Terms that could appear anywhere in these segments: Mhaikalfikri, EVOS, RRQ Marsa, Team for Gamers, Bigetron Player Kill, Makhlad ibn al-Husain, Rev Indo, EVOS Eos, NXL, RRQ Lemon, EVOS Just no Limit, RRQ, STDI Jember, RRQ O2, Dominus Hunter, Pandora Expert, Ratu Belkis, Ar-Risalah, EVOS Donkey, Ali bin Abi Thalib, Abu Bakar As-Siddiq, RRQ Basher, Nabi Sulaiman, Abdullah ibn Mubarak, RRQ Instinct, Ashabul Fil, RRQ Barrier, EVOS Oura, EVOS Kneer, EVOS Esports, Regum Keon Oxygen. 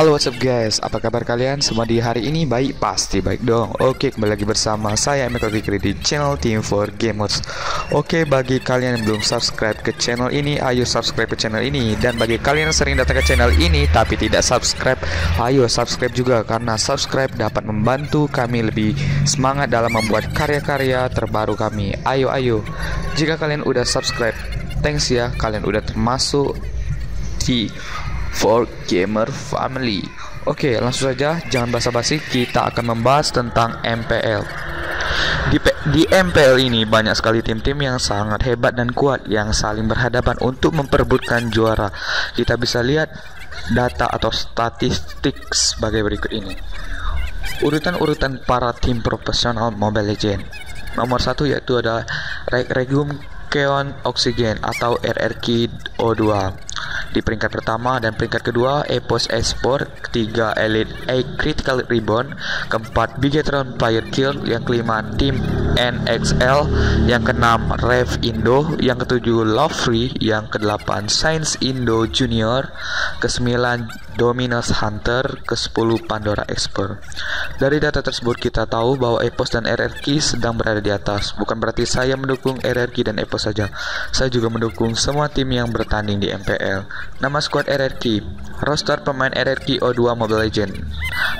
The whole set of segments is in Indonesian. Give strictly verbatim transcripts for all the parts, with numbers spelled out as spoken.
Halo what's up guys, apa kabar kalian semua di hari ini? Baik? Pasti baik dong. Oke, kembali lagi bersama saya Mhaikalfikri di channel Team for Gamers. Oke, bagi kalian yang belum subscribe ke channel ini, ayo subscribe ke channel ini. Dan bagi kalian yang sering datang ke channel ini tapi tidak subscribe, ayo subscribe juga, karena subscribe dapat membantu kami lebih semangat dalam membuat karya-karya terbaru kami. Ayo ayo, jika kalian udah subscribe, thanks ya, kalian udah termasuk di For Gamer Family. Oke, langsung saja, jangan basa-basi, kita akan membahas tentang M P L. Di, di M P L ini banyak sekali tim-tim yang sangat hebat dan kuat yang saling berhadapan untuk memperebutkan juara. Kita bisa lihat data atau statistik sebagai berikut ini. Urutan-urutan para tim profesional Mobile Legends. Nomor satu yaitu ada Regum Keon Oxygen atau R R Q O dua. Di peringkat pertama dan peringkat kedua EVOS Esports, ketiga Elite A Critical Reborn, keempat Bigetron Player Kill, yang kelima Team N X L, yang keenam Rev Indo, yang ketujuh Love Free, yang kedelapan Science Indo Junior, kesembilan Dominus Hunter, kesepuluh Pandora Expert. Dari data tersebut kita tahu bahwa EVOS dan R R Q sedang berada di atas. Bukan berarti saya mendukung R R Q dan EVOS saja. Saya juga mendukung semua tim yang bertanding di M P L. Nama squad R R Q. Roster pemain R R Q O dua Mobile Legends.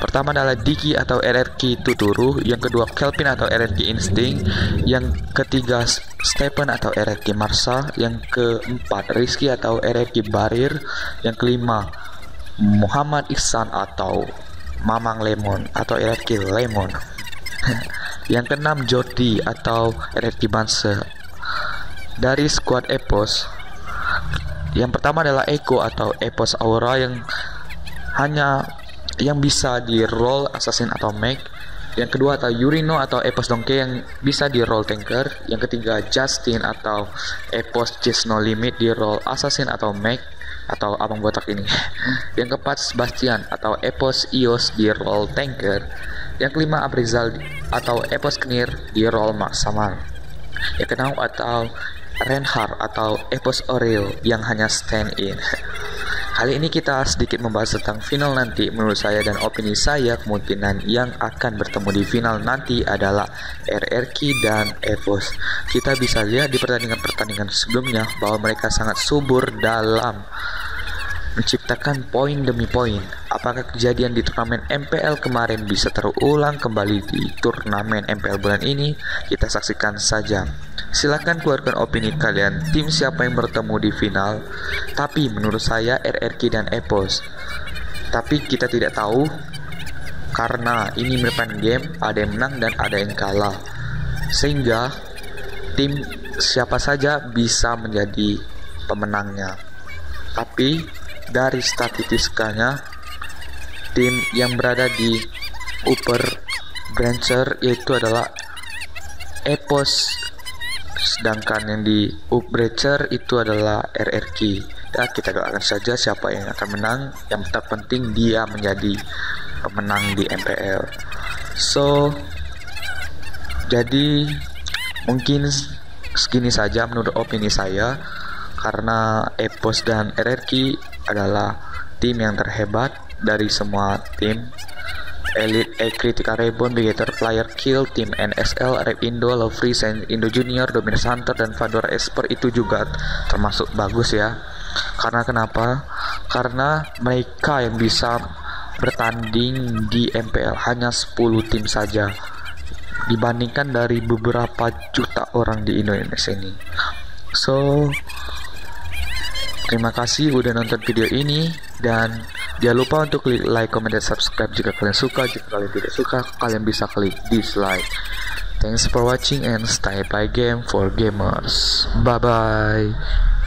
Pertama adalah Diki atau R R Q Tuturu, yang kedua Kelvin atau R R Q Instinct, yang ketiga Stephen atau R R Q Marsa, yang keempat Rizky atau R R Q Barrier, yang kelima Muhammad Ihsan atau Mamang Lemon atau R R Q Lemon, yang keenam Jordi atau R R Q Basher. Dari squad EVOS, yang pertama adalah Eko atau EVOS Oura yang hanya yang bisa di roll assassin atau mage. Yang kedua atau Yurino atau EVOS Donkey yang bisa di roll tanker. Yang ketiga Justin atau EVOS Just no Limit di roll assassin atau mage atau abang botak ini. Yang keempat Sebastian atau EVOS Eos di roll tanker. Yang kelima Abrizal atau EVOS Kneer di roll maksaman. Yang keenam atau Reinhardt atau EVOS Oriel yang hanya stand in. Kali ini kita sedikit membahas tentang final nanti. Menurut saya dan opini saya, kemungkinan yang akan bertemu di final nanti adalah R R Q dan EVOS. Kita bisa lihat di pertandingan-pertandingan sebelumnya bahwa mereka sangat subur dalam menciptakan poin demi poin. Apakah kejadian di turnamen M P L kemarin bisa terulang kembali di turnamen M P L bulan ini? Kita saksikan saja. Silahkan keluarkan opini kalian, tim siapa yang bertemu di final. Tapi menurut saya R R Q dan EVOS. Tapi kita tidak tahu, karena ini merupakan game, ada yang menang dan ada yang kalah. Sehingga tim siapa saja bisa menjadi pemenangnya. Tapi dari statistikanya, tim yang berada di upper brancher yaitu adalah EVOS, sedangkan yang di up brancher itu adalah R R Q. Dan kita doakan saja siapa yang akan menang, yang terpenting dia menjadi pemenang di M P L. So, jadi mungkin segini saja menurut opini saya, karena EVOS dan R R Q adalah tim yang terhebat dari semua tim. Elite A Critical Reborn, Bigetron Player Kill, Team N S L, Rev Indo, Love Free, Saint Indo Junior, Dominus Hunter, dan Pandora Expert itu juga termasuk bagus ya. Karena kenapa? Karena mereka yang bisa bertanding di M P L hanya sepuluh tim saja, dibandingkan dari beberapa juta orang di Indonesia ini. So, terima kasih udah nonton video ini, dan jangan lupa untuk klik like, comment, dan subscribe jika kalian suka. Jika kalian tidak suka, kalian bisa klik dislike. Thanks for watching and stay play game for gamers. Bye bye.